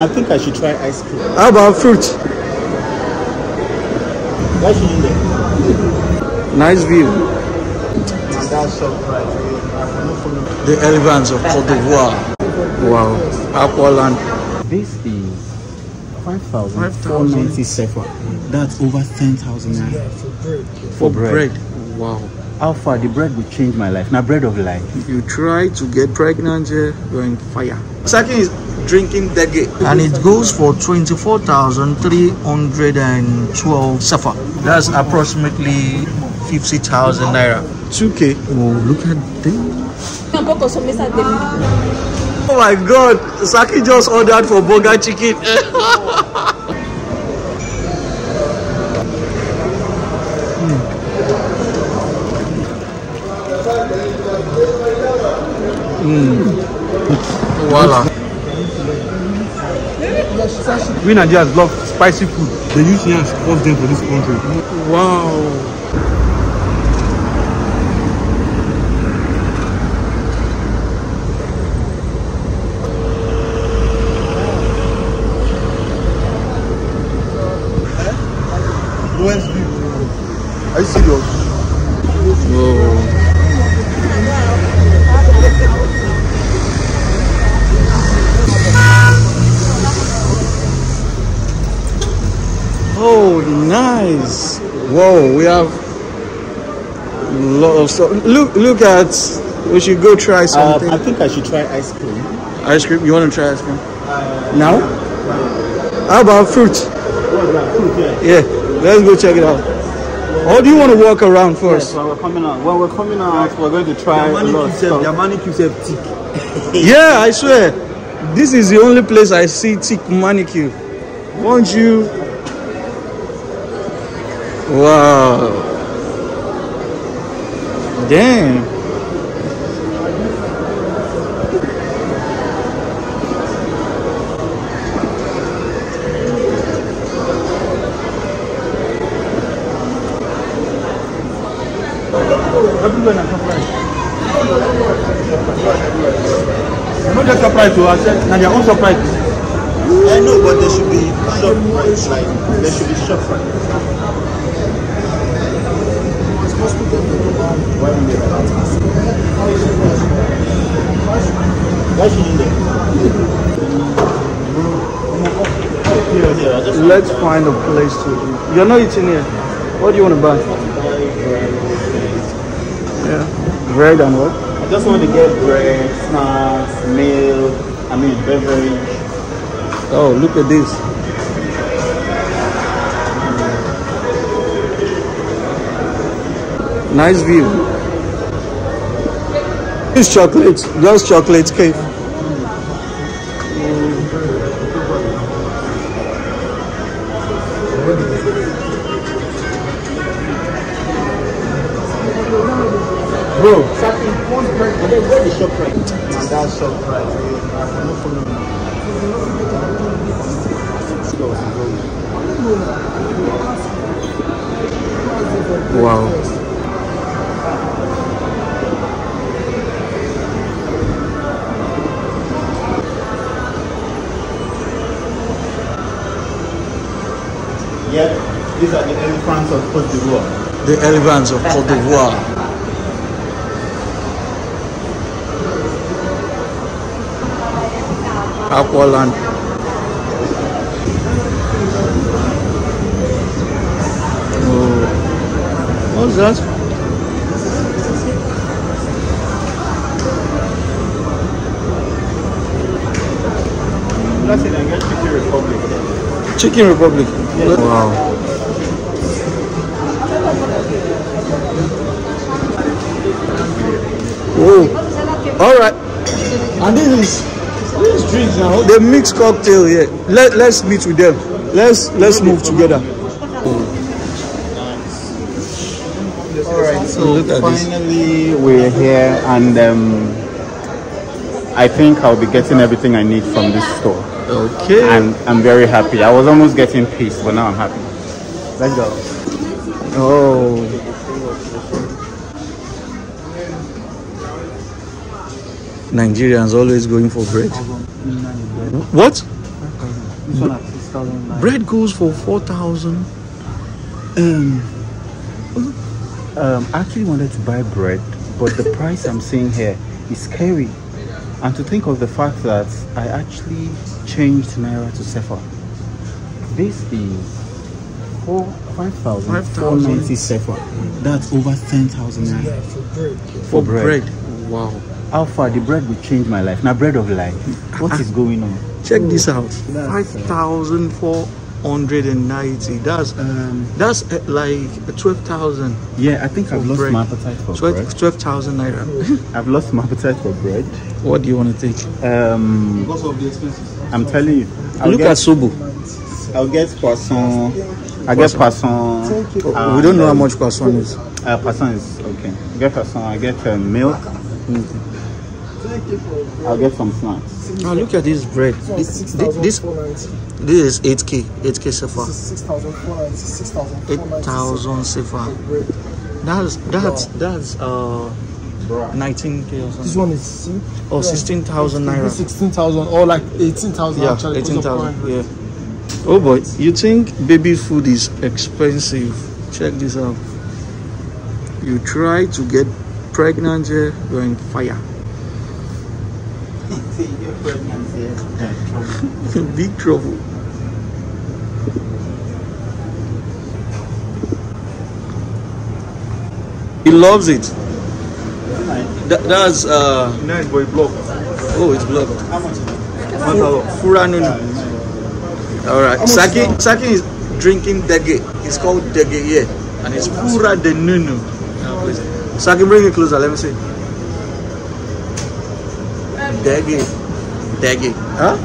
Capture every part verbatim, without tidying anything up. I think I should try ice cream. How about fruit? Why should you get? Nice view. And that's so bright. The elephants of Côte d'Ivoire. Wow. Aqualand. This is five thousand four hundred ninety-seven. That's over ten thousand naira. For, for bread. bread. Wow. How far the bread would change my life. Now bread of life. If you try to get pregnant, you're in fire. Second is drinking Dèguè, and it goes for twenty-four thousand three hundred twelve sefa. That's approximately fifty thousand naira. two K. Oh, look at this. Oh my God, Saki just ordered for burger chicken. mm. Mm. Voila. We Nigerians love spicy food. They use here as force them for this country. Wow. U S B. Are you serious? Whoa. Oh, nice! Whoa, we have a lot of stuff. Look, look at. We should go try something. Uh, I think I should try ice cream. Ice cream? You want to try ice cream? Uh, now? Uh, How about fruit? Fruit, yeah. Yeah, let's go check it out. Or do you want to walk around first? Yes, well, we're coming out. Well, we're coming out. We're going to try a lot of stuff. Your manicures have thick. Yeah, I swear. This is the only place I see thick manicure. Won't you? Wow. Damn. Not just surprise to ourselves, and their own surprise. I know, but they should be shop price, like they should be shop price. Let's find a place to eat. You're not eating here. What do you want to buy? Yeah. Bread and what? I just want to get bread, snacks, milk, I mean beverage. Oh, look at this. Nice view. It's chocolate, just chocolate cake. Bro, where is the shop right? That's shop right. Wow. Yeah, these are the elephants of Côte d'Ivoire. The elephants of Côte d'Ivoire. Aqualand. Oh. What's that? That's it, I guess Chicken Republic. Chicken Republic. Wow. Oh. All right. And this is this drinks now. The mixed cocktail here. Yeah. Let Let's meet with them. Let's Let's move together. Oh. All right. So look at finally this. We're here, and um, I think I'll be getting everything I need from this store. Okay. I'm, I'm very happy. I was almost getting pissed, but now I'm happy. Let's go. Oh. Nigerians always going for bread. What? This one at six thousand nine hundred. Bread goes for four thousand. Um, um, I actually wanted to buy bread, but the price I'm seeing here is scary. And to think of the fact that I actually changed Naira to Sefa. This is five thousand four hundred ninety Sefa. That's over ten thousand Naira. Yeah, for bread. For, for bread. bread. Wow. How far the bread would change my life. Now, bread of life. What I, is going on? Check Ooh. this out. five thousand four hundred ninety. That's um, that's like twelve thousand. Yeah, I think I've lost bread. my appetite for twelve, bread. twelve thousand Naira. I've lost my appetite for bread. What do you want to take? Um, because of the expenses. I'm telling you. I'll Look get, at Sobo. I'll get croissant. I get croissant. Um, we don't know how much croissant is. Uh, croissant is okay. I get croissant. I get uh, milk. Mm-hmm. I'll get some snacks. Now look at this bread. This this, this is eight K. eight K Sefa. eight thousand Sefa. That's that's that's uh nineteen K or something. This one is oh sixteen thousand Naira. sixteen thousand or like eighteen thousand. Yeah, actually. eighteen thousand. Yeah. Oh boy, you think baby food is expensive? Check this out. You try to get pregnant here, you're in fire. You're pregnant here. Yeah. Big trouble. He loves it. That, that's uh. Nice boy, blocked. Oh, it's blocked. How much? Fura da Nunu. All right. Saki, Saki is drinking Dèguè. It's called Dèguè here, yeah. And it's Fura da Nunu. Oh, so I can bring it closer, let me see. Dèguè. Dèguè. Huh?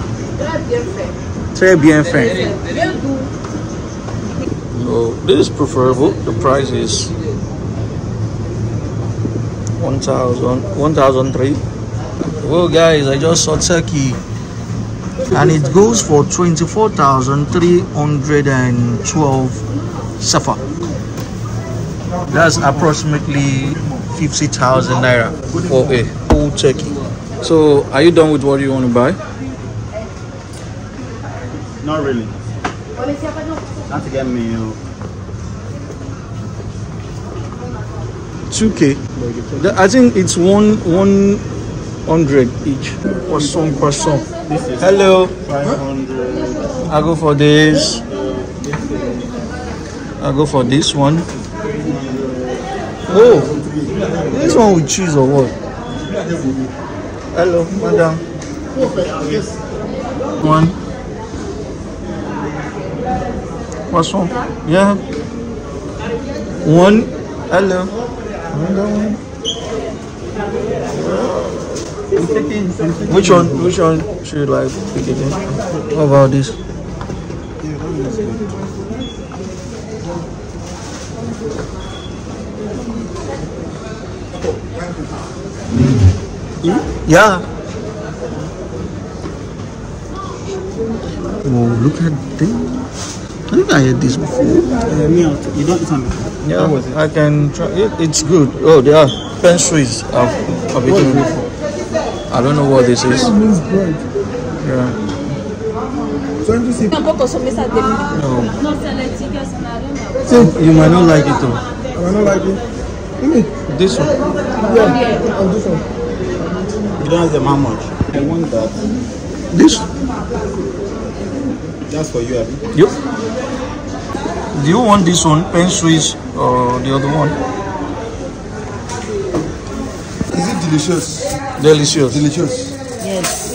Très bien fait. So this is preferable. The price is one thousand three. Well guys, I just saw turkey. And it goes for twenty-four thousand three hundred twelve Sefa. That's approximately fifty thousand Naira for a whole turkey. So, are you done with what you want to buy? Not really. Not to get meal. two K. I think it's one, one hundred each. Croissant, croissant. Hello. I'll go for this. I'll go for this one. Oh, this one with cheese or what? Hello, madam. One. What's one? Yeah. One. Hello. Another one. Which one? Which one should you like? Pick it in. How about this? Yeah. Oh, look at this. I think I had this before. Uh, me out. You don't tell me. Yeah, was it? I can try it. It's good. Oh, they are pastries. I've, I've eaten before. I don't know what this is. Yeah. No. You might not like it though. I might not like it. This one. Yeah, and this one. You don't have them how much? I want that. This? That's for you, Abby. Yep. Do you want this one, pastries, or the other one? Is it delicious? Delicious. Delicious. Yes.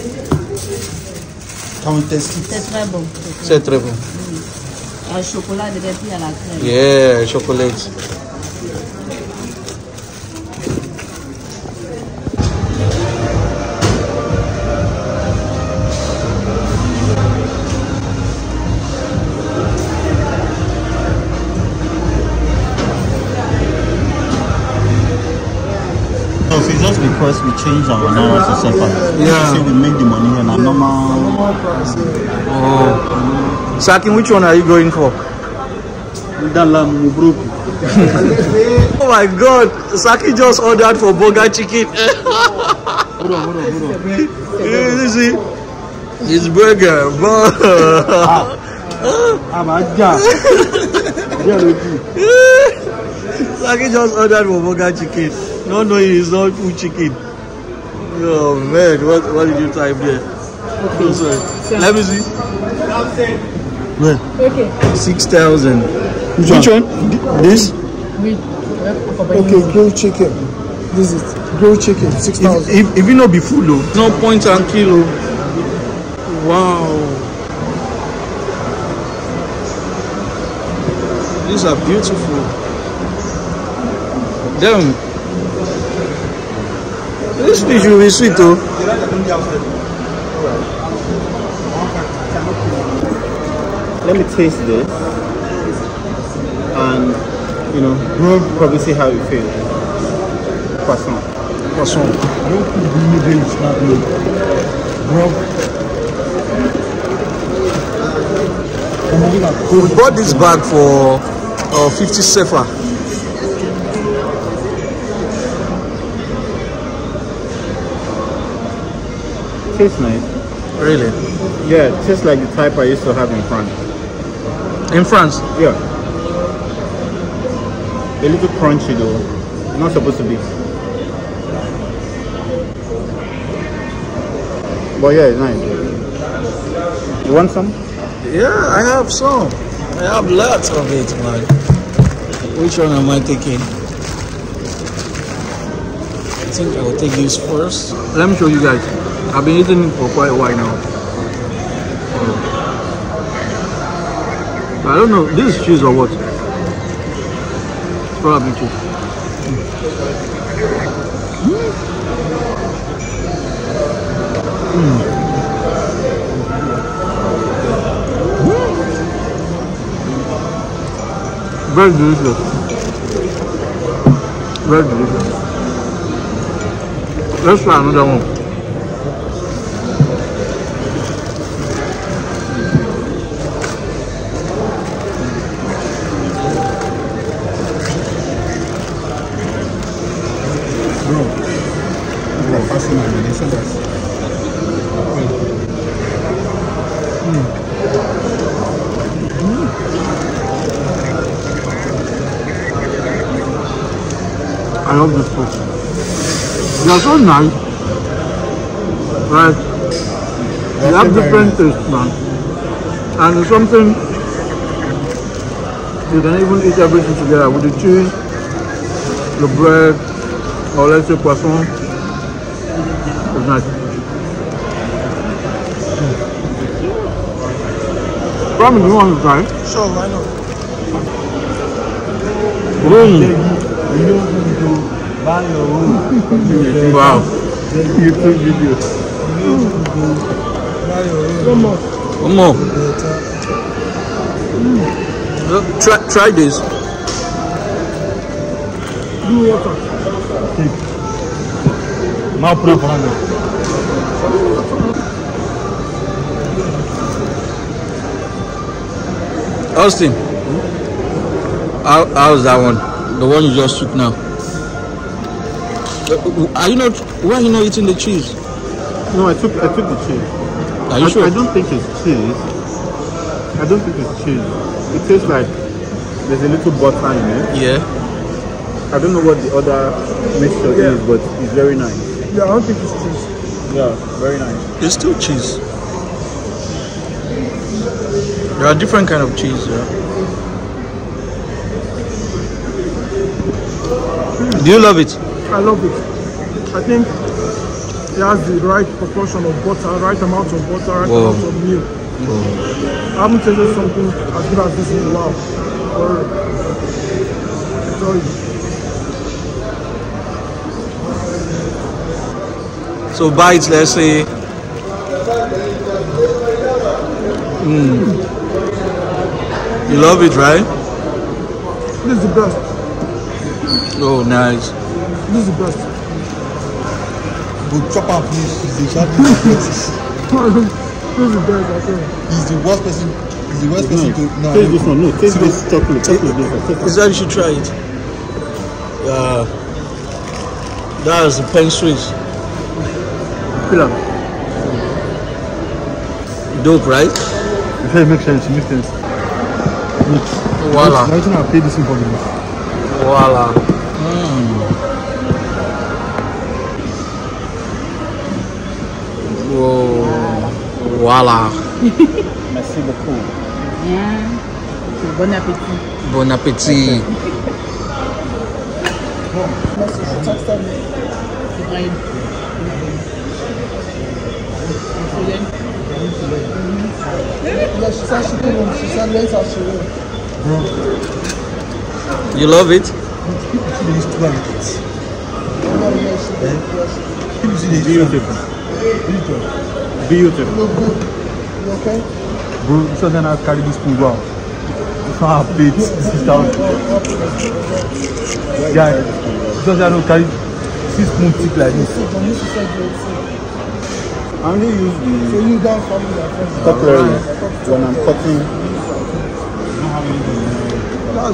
Can we taste it? C'est très bon. C'est très bon. Mm. Chocolat de répit à la crème. Yeah, chocolate. Because we change our Naira to Sefa. Yeah. So we make the money and our normal price. Oh. Saki, which one are you going for? Oh my god, Saki just ordered for burger chicken. Hold on, hold on, hold on. You see? His burger, bro. I'm a guy. Saki just ordered Woboga chicken. No, no, it is not full chicken. Oh man, what what did you type there? Okay. No, sorry. Let me see. Okay. Six thousand. Which, Which one? one? This? Okay, grilled chicken. This is grilled chicken. Six thousand. If, if if it not be full though, no point and kilo. Wow. These are beautiful. Damn. This fish will be sweet though. Let me taste this. And, you know, we'll probably see how you feel. Poisson. Poisson. Poisson. We bought this bag for uh, fifty sefa. Tastes nice. Really? Yeah, it tastes like the type I used to have in France. In France? Yeah. A little crunchy though. Not supposed to be. But yeah, it's nice. You want some? Yeah, I have some. I have lots of it, man. Which one am I taking? I think I will take this first. Let me show you guys. I've been eating it for quite a while now. I don't know. This is cheese or what? It's probably cheese. Mm. Mm. Very delicious. Very delicious. Let's try another one. Bro, you are passing on the delicious. I love this food. They are so nice. Right. They have different tastes, man. And it's something you can even eat everything together with the cheese, the bread, or let's say poisson. It's nice. Probably you want to try it? Sure, why not? Really? You don't need to buy your own. Wow. You took video. You don't need to buy your own. One more. One more. Mm. Look, try, try this. Do your part. Take. Now put up on it. Austin. Hmm? How, how's that one? The one you just took now. Are you not? Why are you not eating the cheese? No, I took. I took the cheese. Are you I, sure? I don't think it's cheese. I don't think it's cheese. It tastes like there's a little butter in it. Yeah. I don't know what the other mixture yeah. is, but it's very nice. Yeah, I don't think it's cheese. Yeah, very nice. It's still cheese. There are different kind of cheese. Yeah. Do you love it? I love it. I think it has the right proportion of butter, right amount of butter, right Whoa. amount of milk. Whoa. I haven't tasted something as good as this in a while. Sorry. So bites, let's say. Mm. Mm. You love it, right? This is the best. Oh, nice. This is the best. But chop up, please. He's the best. This is the best, I think. He's the worst person. He's the worst person to. No, taste this one. No, taste this chocolate. Chocolate. This one. You should try it. Yeah. That is the pen sweet. Pillar. dope, right? If it makes sense, it makes sense. Voila. Why don't I pay this in for me? Voila. Mm. Whoa. Voila. Merci beaucoup. Yeah. Bon appétit. Bon appétit. Merci, je t'en sers. Ibrahim. You love it? Beautiful. Beautiful. You okay? Bro, so then I'll carry this food out. Ah, bitch, this is down. Guy, so then I'll carry six spoon thick like this. I only use the so you down from cutlery when I'm cutting.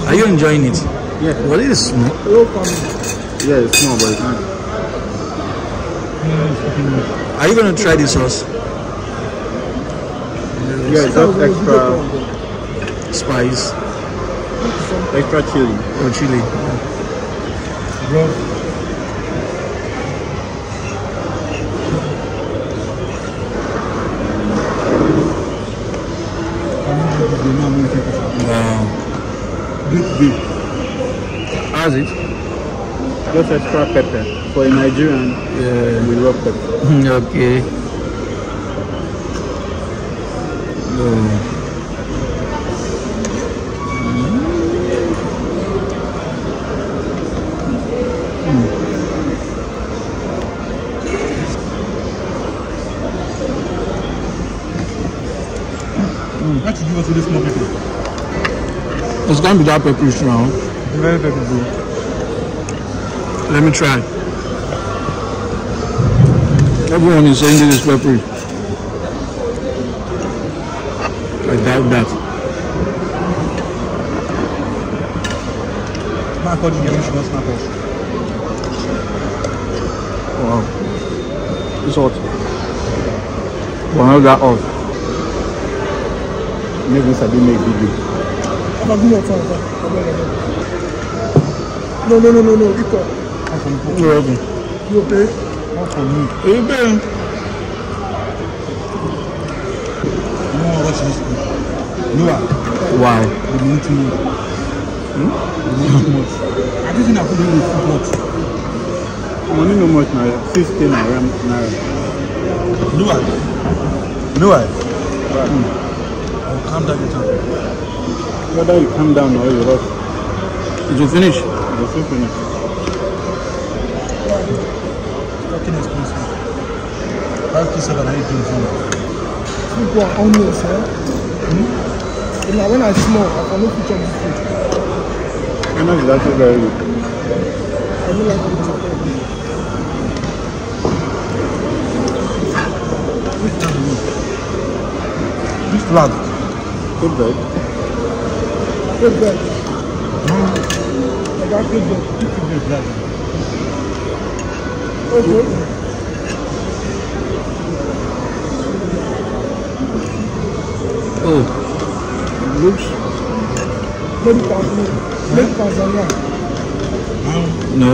Are you enjoying it? Yeah. Well, it is small. Yeah, it's small, but it's nice. Are you going to try this sauce? Yeah, it's got extra spice. Extra chili. Oh, chili. Bro. Beef. How's it? Just extra pepper. For a Nigerian, yeah, we love pepper. Okay. What should you do to this more people? It's going to be that pepperish now. Very peppery. Let me try. Everyone is saying this is peppery. I doubt that. Wow. It's hot. Well, now that off. Maybe this I didn't make video. No, no, no, no, no, Rico. You okay? Not for me. You okay? No, watch this. No, wow. We need to move. We need to move. I just think I could do this too much. Money no much now. fifteen around now. No, I. No, I. I'll calm down your time. Whether you come down or you rush. It will finish. It will still finish. Fucking expensive. Five kids have an idea for me. People are homeless, eh? Hmm? Now when I smell, I can look picture this food. I know it's actually very good. I don't like it. Wait a minute. This flag. Good bag. Good bread. Mm. I got good bread. You can do bread. Okay. Oh. Looks. Maybe Tanzania. Maybe Tanzania. No.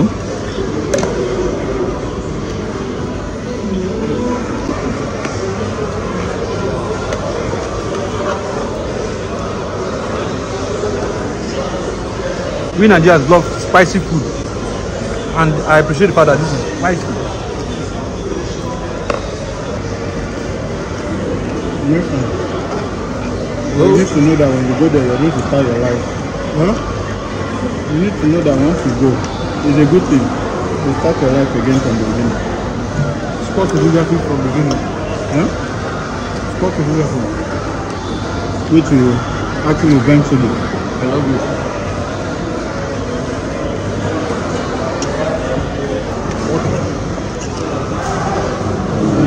We Nigerians love spicy food, and I appreciate the fact that this is spicy. Mm-hmm. You need to know that when you go there, you're going to start your life. Huh? You need to know that once you go, it's a good thing. You start your life again from the beginning. Start to do that thing from the beginning. Huh? Start to do that thing. Wait till you actually eventually. I love you.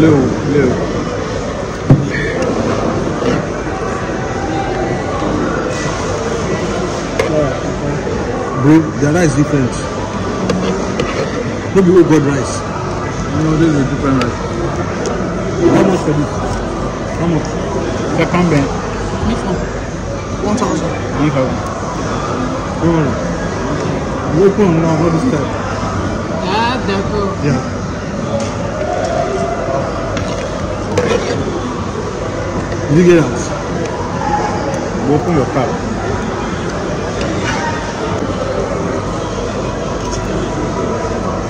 Blue, blue. Bro, the rice different. No, people got rice. No, this is a different rice. How much for this? How much? C'est combien? mille francs. one thousand. one thousand. Voilà. Vous pouvez nous avoir du stade. Ah, d'accord. Bien. Dégueulasse. Beaucoup me parlent.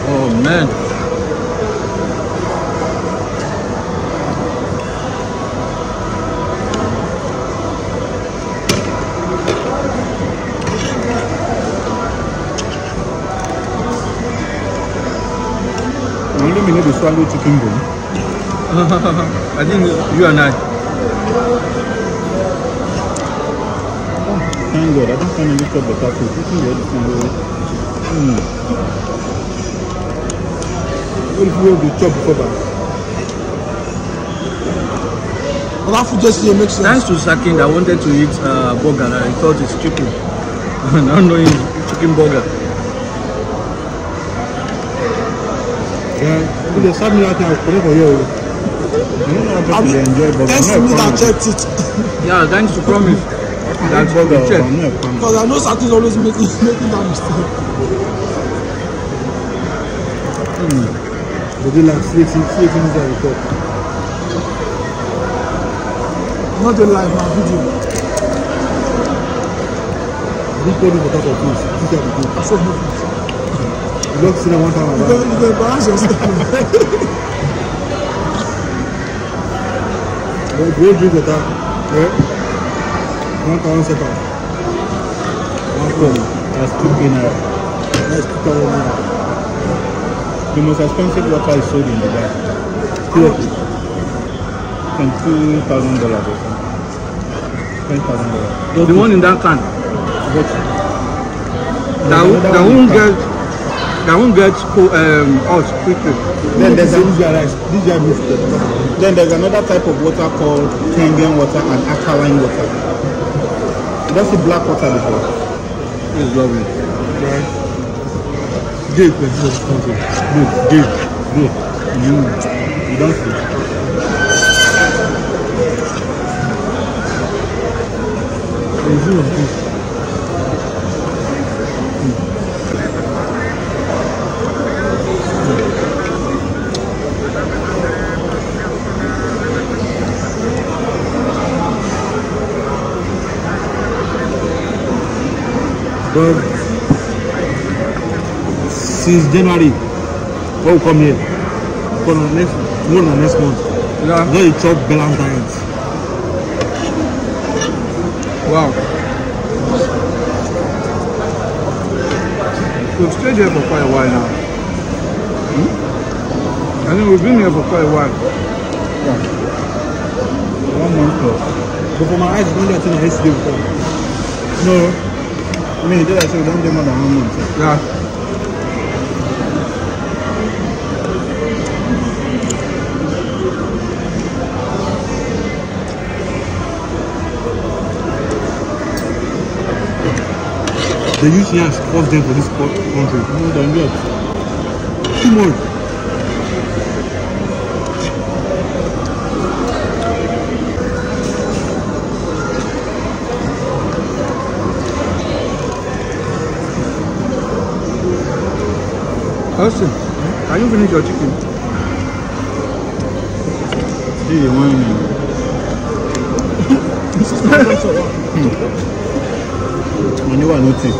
Oh man. We need to swallow chicken bone. I think you and I. Oh, thank God, I don't find any little butter food. You can get this in the way. Mm. What if we have to chop before that? Well, that food just here makes sense. Thanks to Sakin, I wanted to eat uh, burger and I thought it's chicken. Now knowing chicken burger. Yeah. If they serve me that thing, I'll put it for you. You know how much you enjoy, but thanks to me that checked it. Yeah, thanks to Promise. That's what we checked. Because I know Satin is always making, making that mistake. Mm. They do like three things that we talk. I'm not doing live, my video. This body is a type of food. This type of food. That's what we do. You don't see that one time about it. You don't embarrass yourself. Go drink water. Yeah? One thousand seconds. One thousand. That's two guineas. That's two thousand naira. The most expensive water is sold in the bag. Seriously. Twenty thousand dollars or something. Twenty thousand dollars. The one in that can. What? That, that won't get. That won't get um, out quickly. Then there's, a, then there's another type of water called Kenyan water and alkaline water. That's the black water before. It's lovely. Right? Deep, deep, deep, deep. You, you don't see. There's you, deep. But since January, when we come here, for the next more than next month, yeah. Now you chop balanced diet. Wow. We've stayed here for quite a while now. Hmm? I think we've been here for quite a while. Yeah. One month plus. But for my eyes, don't do that thing I used to do before. No. I mean, did I say we don't do more than one month? Yeah. They use yams to force them for this country. No, they're not. Too much. Austin, can you finish your chicken? Hey, one minute. This is not much of one. When you are not sick.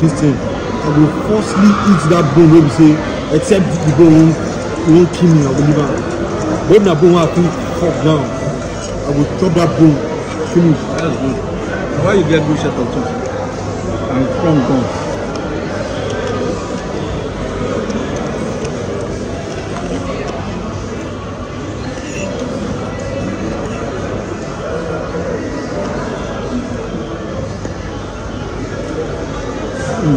This thing, I will falsely eat that bone when we say, except the bone won't kill me, I will leave out. When that bone I think cut down, I will chop that bone, finish. That's good. Why you get bullshit of tooth? I'm from God. Mm.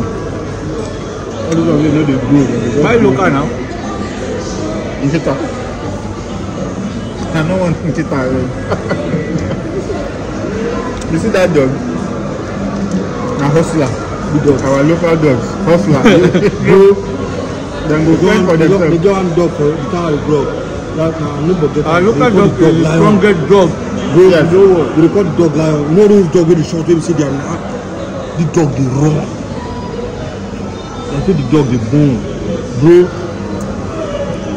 All these ones are not the good. Buy local now. Is it tough? I don't want to eat it. You see that dog? Now hustler. Dog. Our local dogs. Hustler. Go. Then go find for themselves. They don't have dog for it. They don't have dog. Our local dog is the strongest dog. Go. They call the dog lion. You know those dogs with the short tail, you see they are not. The dog they run. I see the dog they bone. Bro.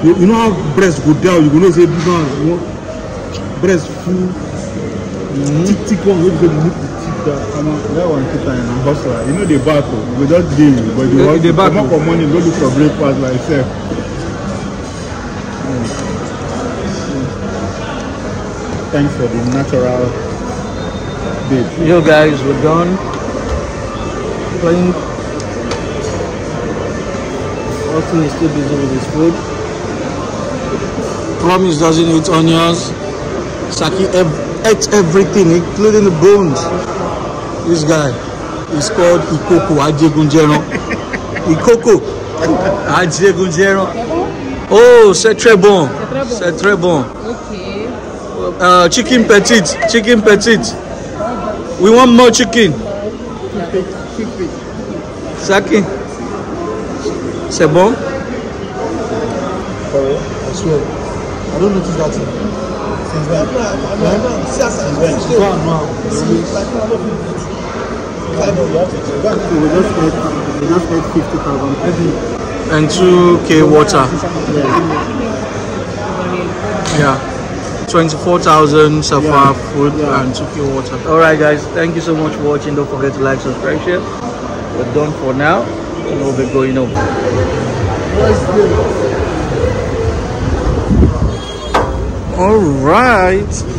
You, you know how breast go down, you know say big one, you know, breast full, mm-hmm. Tick tick one, you go lift the tick down. Come on, that one tick and a hustler. You know they battle, we don't deal, but they, they want they to come up for money, go look for breakfast like yourself. Mm. Mm. Thanks for the natural bit. Yo guys, we're done playing. Austin is still busy with his food. Promise doesn't eat onions. Saki ev eats everything, including the bones. This guy is called Ikoku Ajegunjero. Ikoku Ajegunjero. Oh, c'est très bon. C'est très bon. Okay. Uh, chicken petite. Chicken petite. We want more chicken. Saki. C'est bon? I swear. I don't notice that thing. Since when? Since when? Since when? We just paid fifty thousand and two K water. Yeah. Yeah. twenty-four thousand so far, yeah. Food, yeah. And two K water. Alright guys, thank you so much for watching. Don't forget to like, subscribe, share. We're done for now. We'll be going over. Nice. All right.